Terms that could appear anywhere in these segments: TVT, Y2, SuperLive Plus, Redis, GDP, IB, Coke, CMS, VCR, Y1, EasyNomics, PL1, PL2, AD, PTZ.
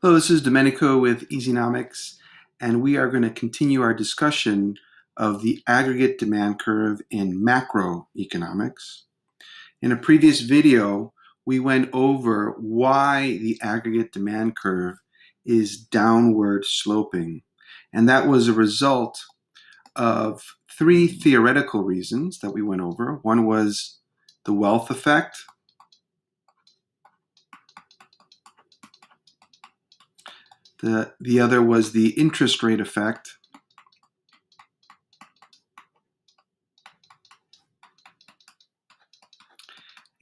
Hello, this is Domenico with EasyNomics, and we are going to continue our discussion of the aggregate demand curve in macroeconomics. In a previous video, we went over why the aggregate demand curve is downward sloping, and that was a result of three theoretical reasons that we went over. One was the wealth effect. The other was the interest rate effect.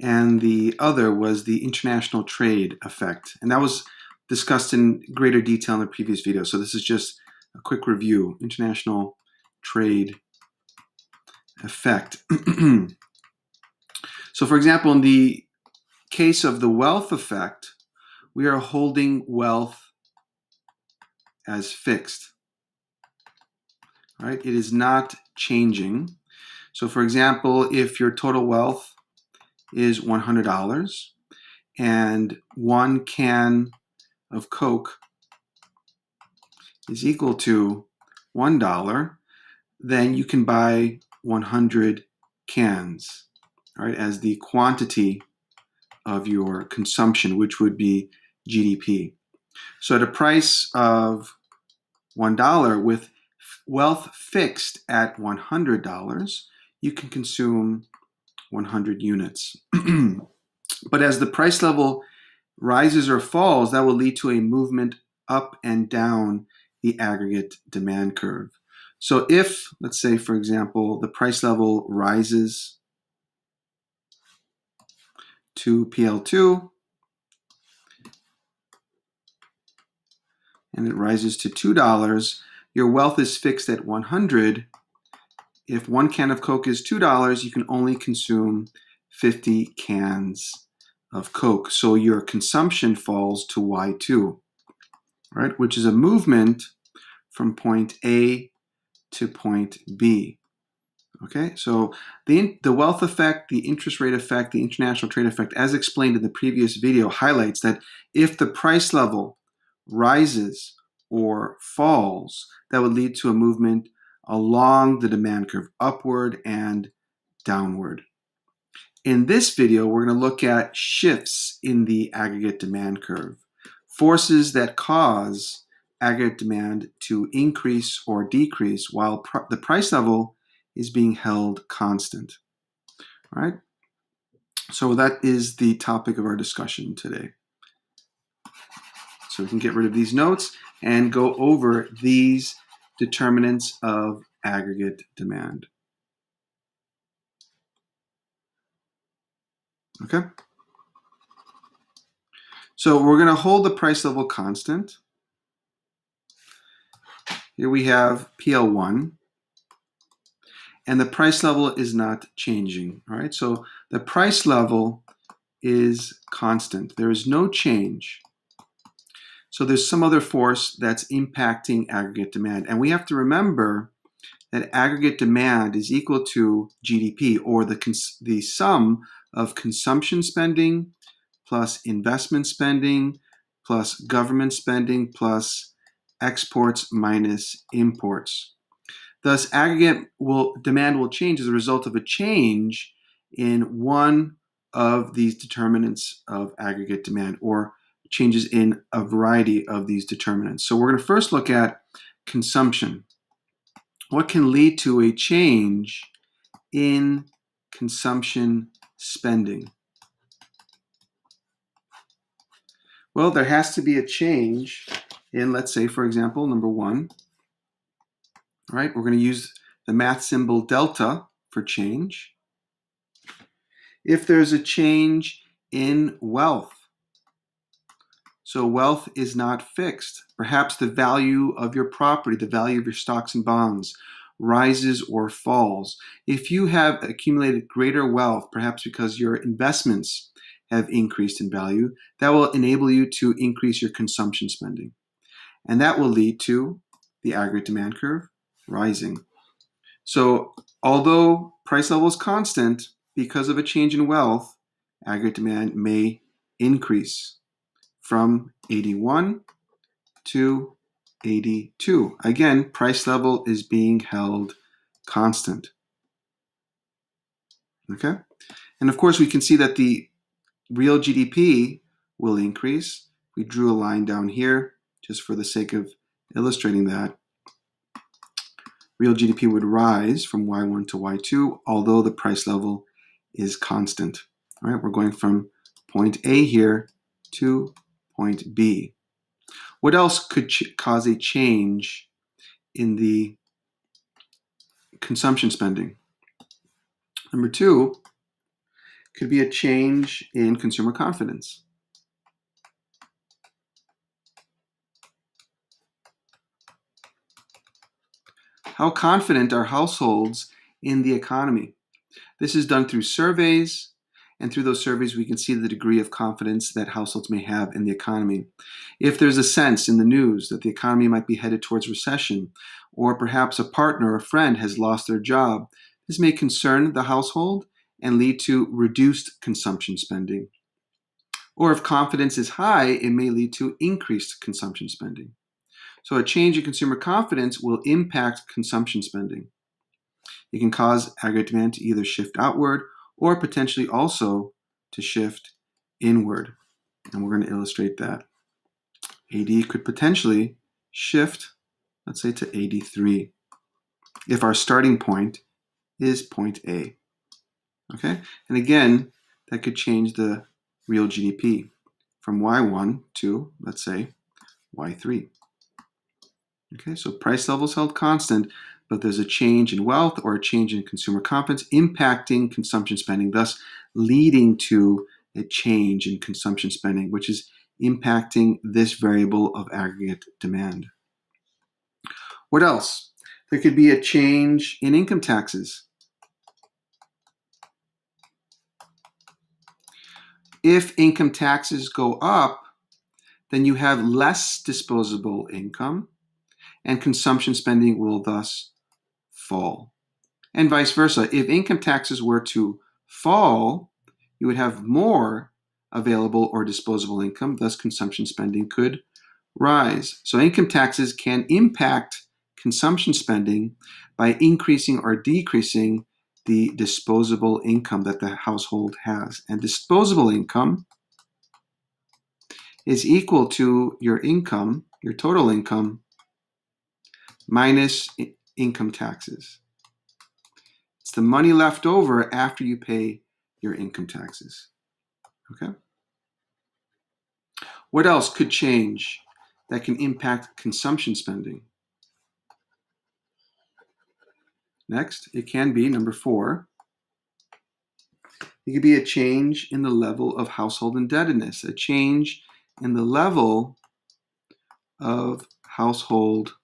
And the other was the international trade effect. And that was discussed in greater detail in the previous video. So this is just a quick review. International trade effect. So for example, in the case of the wealth effect, we are holding wealth as fixed, right? It is not changing. So for example, if your total wealth is $100 and one can of Coke is equal to $1, then you can buy 100 cans, all right, as the quantity of your consumption, which would be GDP. So at a price of $1 with wealth fixed at $100, you can consume 100 units. But as the price level rises or falls, that will lead to a movement up and down the aggregate demand curve. So if, let's say, for example, the price level rises to PL2, and it rises to $2, your wealth is fixed at 100. If one can of Coke is $2, you can only consume 50 cans of Coke. So your consumption falls to Y2, right? Which is a movement from point A to point B. Okay, so the wealth effect, the interest rate effect, the international trade effect, as explained in the previous video, highlights that if the price level rises or falls, that would lead to a movement along the demand curve, upward and downward. In this video, we're going to look at shifts in the aggregate demand curve, forces that cause aggregate demand to increase or decrease while the price level is being held constant. All right, so that is the topic of our discussion today. So we can get rid of these notes and go over these determinants of aggregate demand. Okay? So we're going to hold the price level constant. Here we have PL1. And the price level is not changing. All right? So the price level is constant. There is no change. So there's some other force that's impacting aggregate demand. And we have to remember that aggregate demand is equal to GDP, or the sum of consumption spending plus investment spending plus government spending plus exports minus imports. Thus, aggregate demand will change as a result of a change in one of these determinants of aggregate demand, or changes in a variety of these determinants. So we're going to first look at consumption. What can lead to a change in consumption spending? Well, there has to be a change in, let's say, for example, number one. All right, we're going to use the math symbol delta for change. If there's a change in wealth, so wealth is not fixed. Perhaps the value of your property, the value of your stocks and bonds, rises or falls. If you have accumulated greater wealth, perhaps because your investments have increased in value, that will enable you to increase your consumption spending. And that will lead to the aggregate demand curve rising. So although price level is constant, because of a change in wealth, aggregate demand may increase from AD1 to AD2. Again, price level is being held constant. Okay? And of course, we can see that the real GDP will increase. We drew a line down here just for the sake of illustrating that. Real GDP would rise from Y1 to Y2, although the price level is constant. All right, we're going from point A here to point B. What else could cause a change in the consumption spending? Number two, could be a change in consumer confidence. How confident are households in the economy? This is done through surveys, and through those surveys we can see the degree of confidence that households may have in the economy. If there's a sense in the news that the economy might be headed towards recession, or perhaps a partner or friend has lost their job, this may concern the household and lead to reduced consumption spending. Or if confidence is high, it may lead to increased consumption spending. So a change in consumer confidence will impact consumption spending. It can cause aggregate demand to either shift outward or potentially also to shift inward. And we're going to illustrate that. AD could potentially shift, let's say, to AD3 if our starting point is point A. Okay? And again, that could change the real GDP from Y1 to, let's say, Y3. Okay, so price levels held constant, but there's a change in wealth or a change in consumer confidence impacting consumption spending, thus leading to a change in consumption spending, which is impacting this variable of aggregate demand. What else? There could be a change in income taxes. If income taxes go up, then you have less disposable income, and consumption spending will thus fall. And vice versa. If income taxes were to fall, you would have more available or disposable income, thus consumption spending could rise. So income taxes can impact consumption spending by increasing or decreasing the disposable income that the household has. And disposable income is equal to your income, your total income, minus income taxes. It's the money left over after you pay your income taxes. Okay? What else could change that can impact consumption spending? Next, it can be number four. It could be a change in the level of household indebtedness, a change in the level of household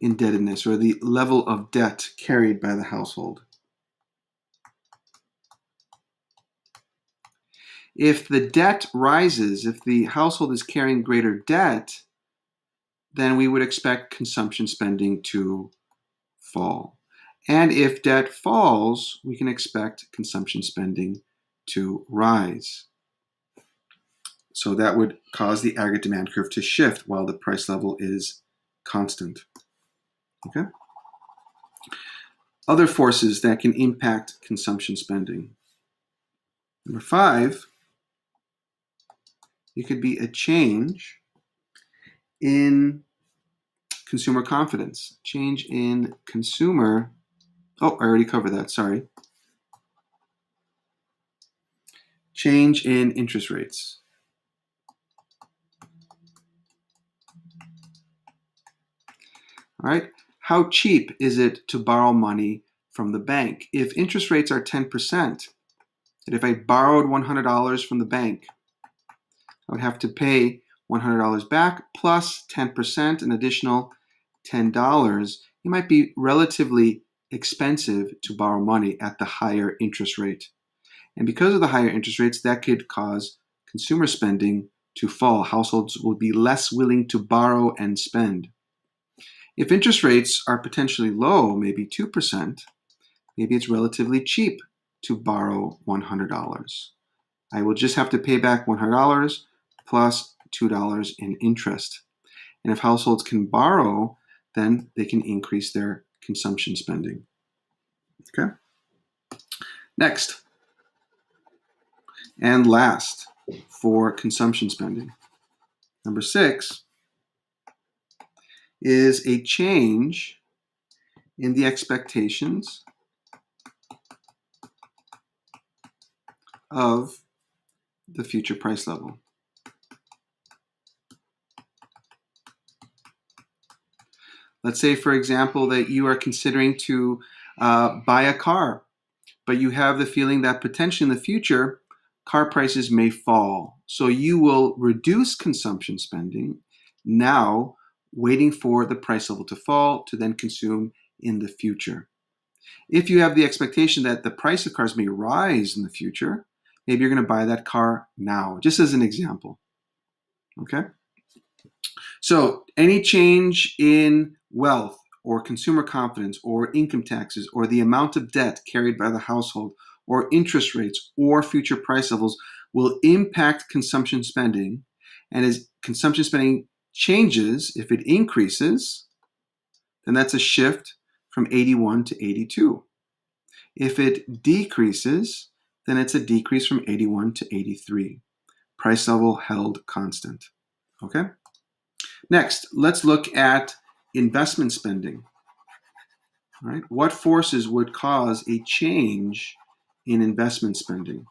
indebtedness, or the level of debt carried by the household. If the debt rises, if the household is carrying greater debt, then we would expect consumption spending to fall. And if debt falls, we can expect consumption spending to rise. So that would cause the aggregate demand curve to shift while the price level is constant. Okay. Other forces that can impact consumption spending. Number five, it could be a change in consumer confidence. Change in consumer, oh, I already covered that, sorry. Change in interest rates. All right. How cheap is it to borrow money from the bank? If interest rates are 10%, and if I borrowed $100 from the bank, I would have to pay $100 back plus 10%, an additional $10. It might be relatively expensive to borrow money at the higher interest rate. And because of the higher interest rates, that could cause consumer spending to fall. Households will be less willing to borrow and spend. If interest rates are potentially low, maybe 2%, maybe it's relatively cheap to borrow $100. I will just have to pay back $100 plus $2 in interest. And if households can borrow, then they can increase their consumption spending. Okay. Next and last for consumption spending. Number 6 is a change in the expectations of the future price level. Let's say, for example, that you are considering to buy a car, but you have the feeling that potentially in the future, car prices may fall. So you will reduce consumption spending now, waiting for the price level to fall to then consume in the future. If you have the expectation that the price of cars may rise in the future, maybe you're going to buy that car now, just as an example. Okay? So any change in wealth or consumer confidence or income taxes or the amount of debt carried by the household or interest rates or future price levels will impact consumption spending. And as consumption spending changes, if it increases, then that's a shift from AD1 to AD2. If it decreases, then it's a decrease from AD1 to AD3. Price level held constant. Okay? Next, let's look at investment spending. All right, what forces would cause a change in investment spending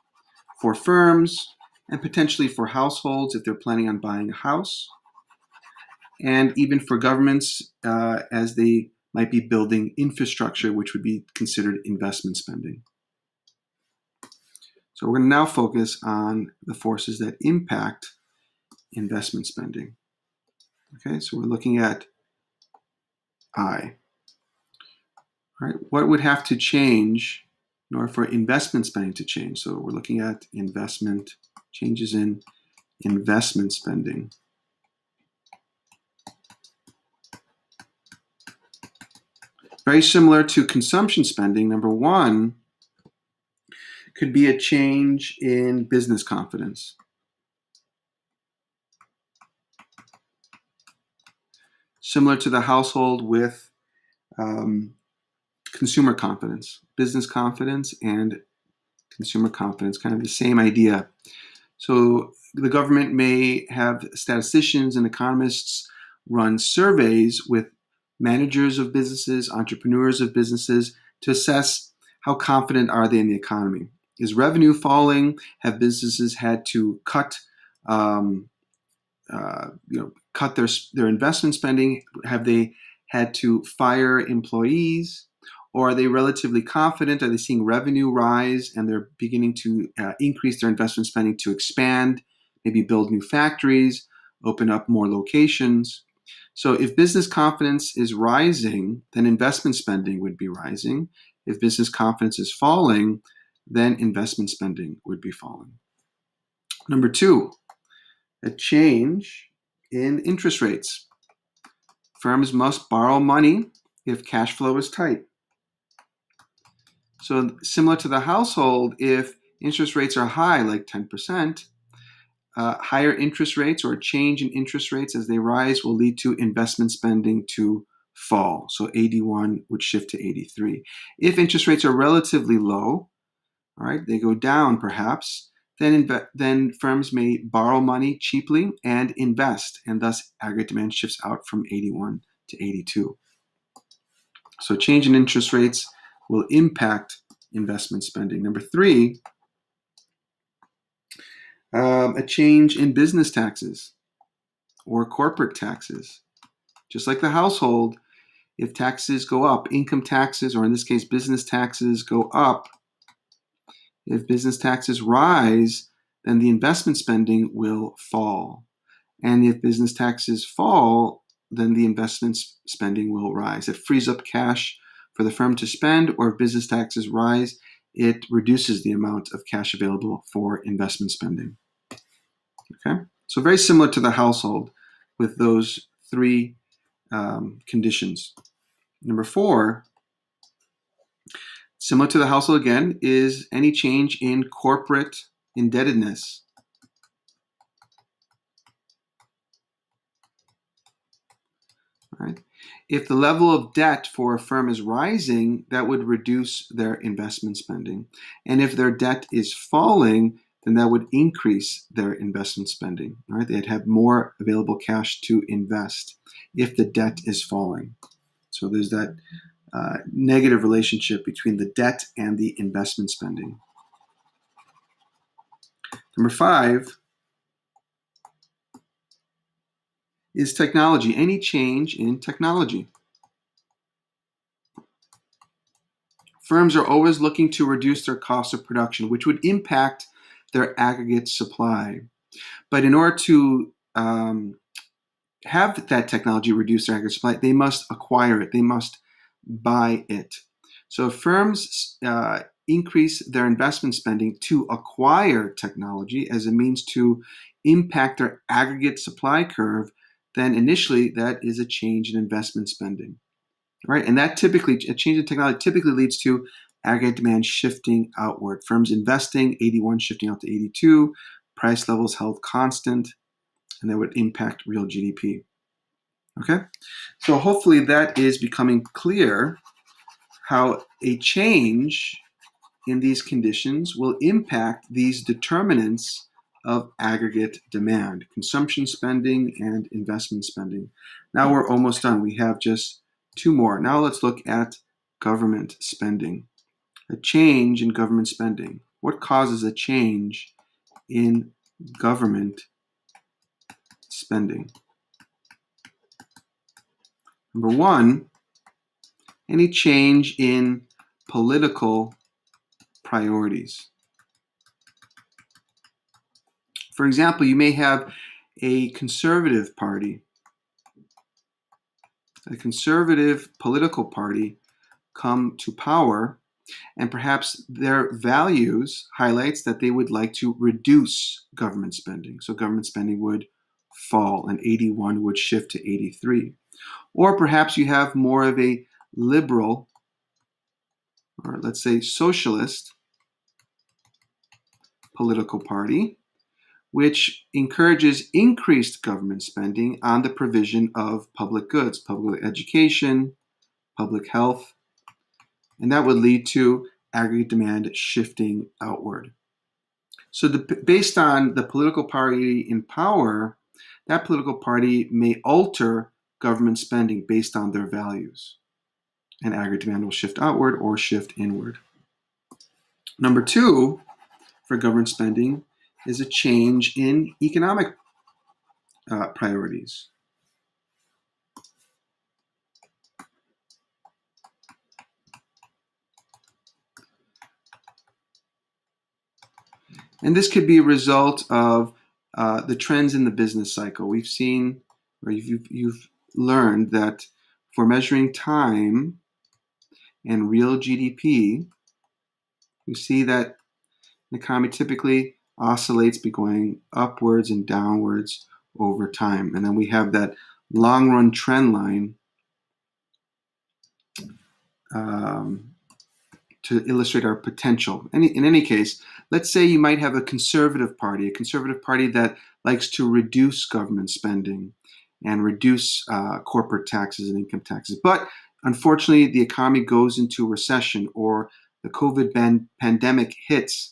for firms and potentially for households if they're planning on buying a house, and even for governments as they might be building infrastructure, which would be considered investment spending. So we're going to now focus on the forces that impact investment spending. Okay, so we're looking at I. All right, what would have to change in order for investment spending to change? So we're looking at investment changes in investment spending. Very similar to consumption spending, number 1 could be a change in business confidence. Similar to the household with consumer confidence, business confidence, and consumer confidence, kind of the same idea. So the government may have statisticians and economists run surveys with managers of businesses, entrepreneurs of businesses, to assess how confident are they in the economy. Is revenue falling? Have businesses had to cut, cut their investment spending? Have they had to fire employees? Or are they relatively confident? Are they seeing revenue rise and they're beginning to increase their investment spending to expand, maybe build new factories, open up more locations? So if business confidence is rising, then investment spending would be rising. If business confidence is falling, then investment spending would be falling. Number 2, a change in interest rates. Firms must borrow money if cash flow is tight. So similar to the household, if interest rates are high, like 10%, higher interest rates or a change in interest rates as they rise will lead to investment spending to fall. So AD1 would shift to AD3. If interest rates are relatively low, all right, they go down perhaps, then firms may borrow money cheaply and invest, and thus aggregate demand shifts out from AD1 to AD2. So change in interest rates will impact investment spending. Number 3, a change in business taxes or corporate taxes. Just like the household, if taxes go up, income taxes, or in this case, business taxes go up, if business taxes rise, then the investment spending will fall. And if business taxes fall, then the investment spending will rise. It frees up cash for the firm to spend, or if business taxes rise, it reduces the amount of cash available for investment spending. Okay, so very similar to the household with those 3 conditions. Number 4, similar to the household again, is any change in corporate indebtedness. All right. If the level of debt for a firm is rising, that would reduce their investment spending. And if their debt is falling, then that would increase their investment spending. All right? They'd have more available cash to invest if the debt is falling. So there's that negative relationship between the debt and the investment spending. Number 5 is technology, any change in technology. Firms are always looking to reduce their cost of production, which would impact their aggregate supply. But in order to have that technology reduce their aggregate supply, they must acquire it, they must buy it. So if firms increase their investment spending to acquire technology as a means to impact their aggregate supply curve, then initially that is a change in investment spending. All right, and that typically, a change in technology typically leads to aggregate demand shifting outward. Firms investing, AD1 shifting out to AD2, price levels held constant, and that would impact real GDP. Okay, so hopefully that is becoming clear how a change in these conditions will impact these determinants of aggregate demand, consumption spending and investment spending. Now we're almost done. We have just 2 more. Now let's look at government spending. A change in government spending. What causes a change in government spending? Number 1, any change in political priorities. For example, you may have a conservative party, a conservative political party come to power, and perhaps their values highlights that they would like to reduce government spending. So government spending would fall and AD1 would shift to AD3. Or perhaps you have more of a liberal, or let's say socialist political party, which encourages increased government spending on the provision of public goods, public education, public health, and that would lead to aggregate demand shifting outward. So based on the political party in power, that political party may alter government spending based on their values, and aggregate demand will shift outward or shift inward. Number 2 for government spending is a change in economic priorities. And this could be a result of the trends in the business cycle. We've seen, or you've learned that for measuring time and real GDP, we see that the economy typically oscillates be going upwards and downwards over time. And then we have that long run trend line to illustrate our potential. In any case, let's say you might have a conservative party that likes to reduce government spending and reduce corporate taxes and income taxes. But unfortunately, the economy goes into recession or the COVID pandemic hits.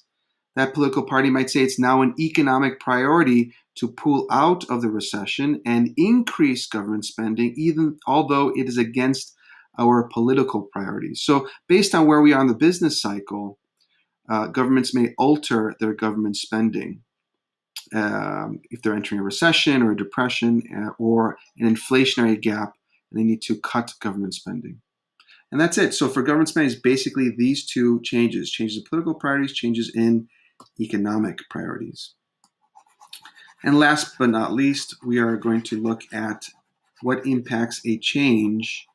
That political party might say it's now an economic priority to pull out of the recession and increase government spending, even although it is against our political priorities. So based on where we are in the business cycle, governments may alter their government spending if they're entering a recession or a depression or an inflationary gap, and they need to cut government spending. And that's it. So for government spending, it's basically these 2 changes, changes in political priorities, changes in economic priorities. And last but not least, we are going to look at what impacts a change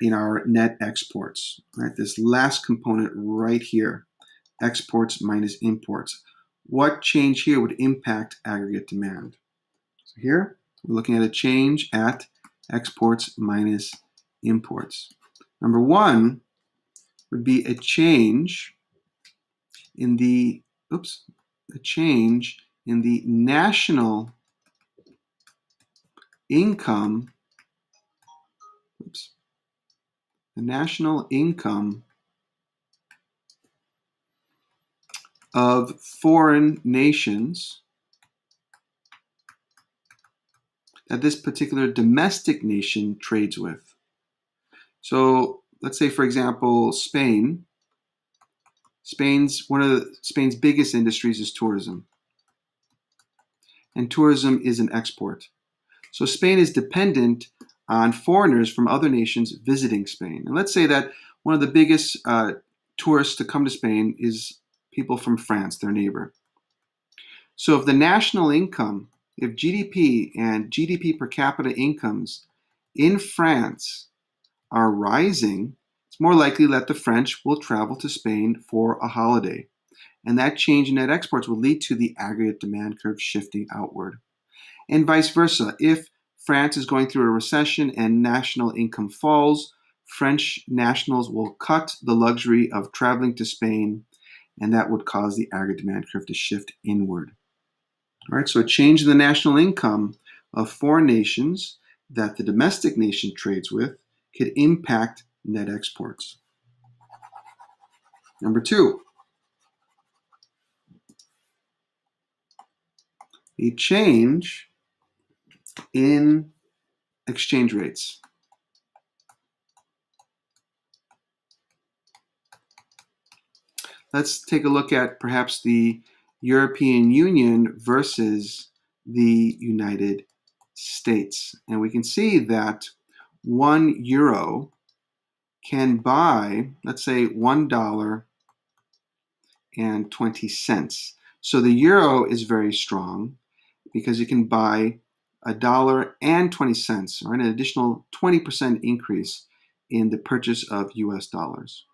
in our net exports, right? This last component right here, exports minus imports. What change here would impact aggregate demand? So here, we're looking at a change at exports minus imports. Number 1 would be a change in the the change in the national income, the national income of foreign nations that this particular domestic nation trades with. So let's say, for example, Spain. Spain's biggest industries is tourism. And tourism is an export. So Spain is dependent on foreigners from other nations visiting Spain. And let's say that one of the biggest tourists to come to Spain is people from France, their neighbor. So if the national income, if GDP and GDP per capita incomes in France are rising, it's more likely that the French will travel to Spain for a holiday. And that change in net exports will lead to the aggregate demand curve shifting outward. And vice versa. If France is going through a recession and national income falls, French nationals will cut the luxury of traveling to Spain, and that would cause the aggregate demand curve to shift inward. All right, so a change in the national income of foreign nations that the domestic nation trades with could impact net exports. Number two, a change in exchange rates. Let's take a look at perhaps the European Union versus the United States. And we can see that €1 can buy, let's say, $1.20. So the euro is very strong because you can buy $1.20, or an additional 20% increase in the purchase of US dollars.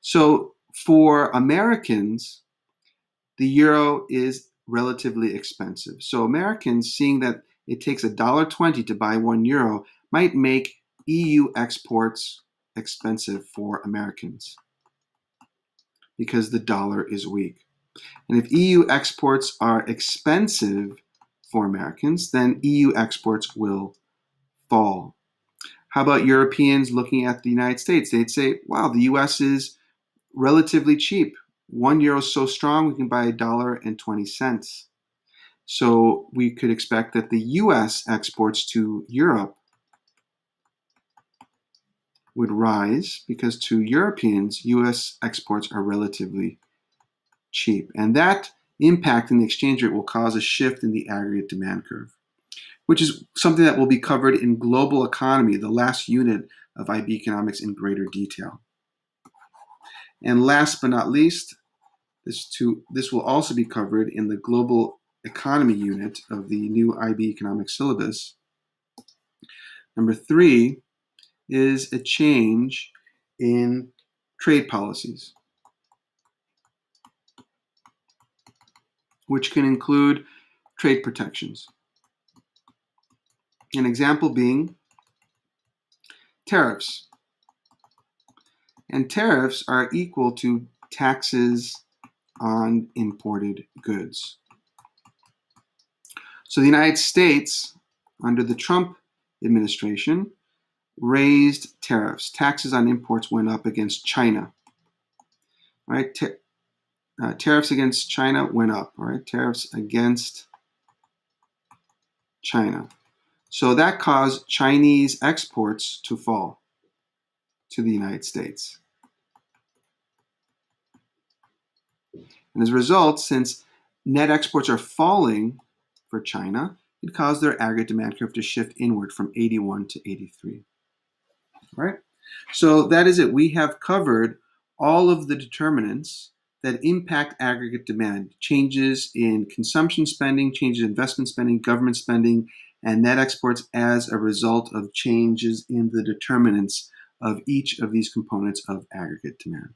So for Americans, the euro is relatively expensive. So Americans, seeing that it takes $1.20 to buy €1, might make EU exports expensive for Americans because the dollar is weak. And if EU exports are expensive for Americans, then EU exports will fall. How about Europeans looking at the United States? They'd say, wow, the US is relatively cheap. €1 is so strong, we can buy $1.20. So we could expect that the US exports to Europe would rise because to Europeans, US exports are relatively cheap. And that impact in the exchange rate will cause a shift in the aggregate demand curve, which is something that will be covered in Global Economy, the last unit of IB Economics, in greater detail. And last but not least, this will also be covered in the Global Economy unit of the new IB Economics syllabus. Number three is a change in trade policies, which can include trade protections. An example being tariffs. And tariffs are equal to taxes on imported goods. So the United States, under the Trump administration, raised tariffs. Taxes on imports went up against China. All right? Tariffs against China went up. All right? Tariffs against China. So that caused Chinese exports to fall to the United States. And as a result, since net exports are falling for China, it caused their aggregate demand curve to shift inward from AD1 to AD3. All right? So that is it. We have covered all of the determinants that impact aggregate demand, changes in consumption spending, changes in investment spending, government spending, and net exports as a result of changes in the determinants of each of these components of aggregate demand.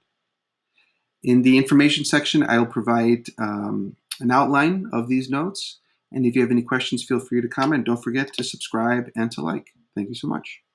In the information section, I will provide an outline of these notes. And if you have any questions, feel free to comment. Don't forget to subscribe and to like. Thank you so much.